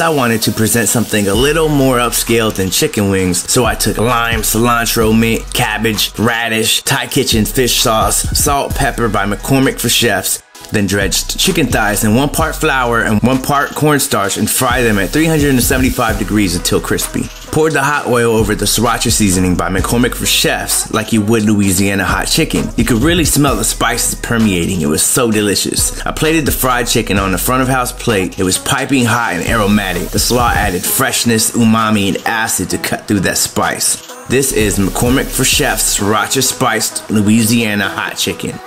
I wanted to present something a little more upscale than chicken wings, so I took lime, cilantro, mint, cabbage, radish, Thai Kitchen fish sauce, salt, pepper by McCormick for Chefs, then dredged chicken thighs in 1 part flour and 1 part cornstarch and fry them at 375 degrees until crispy. Pour the hot oil over the Sriracha seasoning by McCormick for Chefs like you would Louisiana hot chicken. You could really smell the spices permeating. It was so delicious. I plated the fried chicken on the front of house plate. It was piping hot and aromatic. The slaw added freshness, umami, and acid to cut through that spice. This is McCormick for Chefs Sriracha Spiced Louisiana Hot Chicken.